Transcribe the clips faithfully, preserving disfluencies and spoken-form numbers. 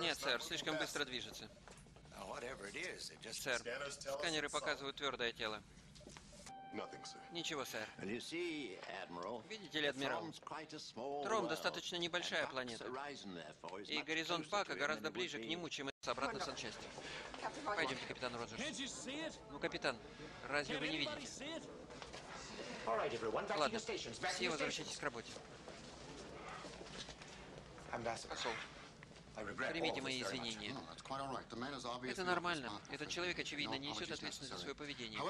Нет, сэр, слишком быстро движется. Сэр, сканеры показывают твердое тело. Ничего, сэр. Видите ли, адмирал, Тром достаточно небольшая планета, и горизонт Пака гораздо ближе к нему, чем с обратной санчасти. Пойдемте, капитан Роджерс. Ну, капитан, разве вы не видите? Ладно, все возвращайтесь к работе. Посол, примите мои извинения. Это нормально. Этот человек, очевидно, не несет ответственность за свое поведение.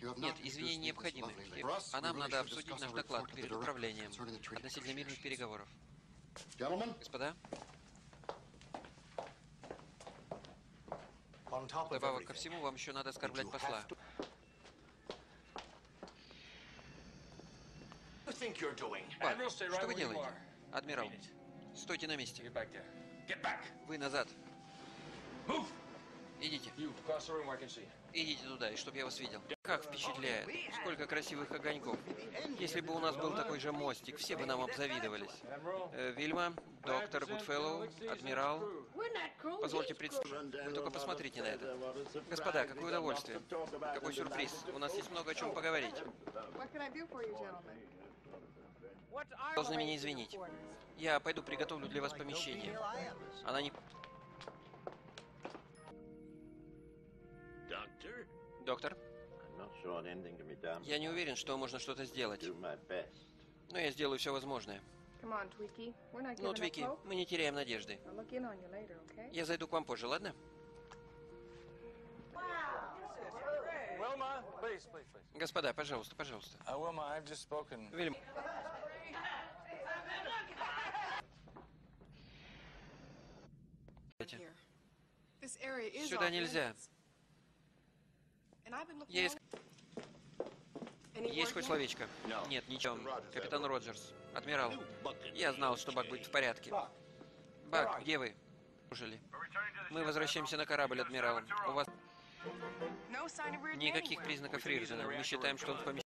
Нет, извинения необходимы, а нам надо обсудить наш доклад перед управлением относительно мирных переговоров. Господа, добавок ко всему, вам еще надо оскорблять посла. Бак, что вы делаете? Адмирал, стойте на месте. Вы назад. Идите. Идите туда, и чтоб я вас видел. Как впечатляет. Сколько красивых огоньков. Если бы у нас был такой же мостик, все бы нам обзавидовались. Э, Вильма, доктор Гудфеллоу, адмирал. Позвольте представить. Вы только посмотрите на это. Господа, какое удовольствие. Какой сюрприз. У нас есть много о чем поговорить. Должны меня извинить. Я пойду приготовлю для вас помещение. Она не... Доктор? Я не уверен, что можно что-то сделать. Но я сделаю все возможное. Ну, Твики, мы не теряем надежды. Я зайду к вам позже, ладно? Господа, пожалуйста, пожалуйста. Вильма. Сюда нельзя. Я иск... Есть хоть словечко? Нет, ничего. Капитан Роджерс. Адмирал. Я знал, что Бак будет в порядке. Бак, где вы? Ужели? Мы возвращаемся на корабль, адмирал. У вас... Никаких признаков Рирзена. Мы считаем, что он в помещении.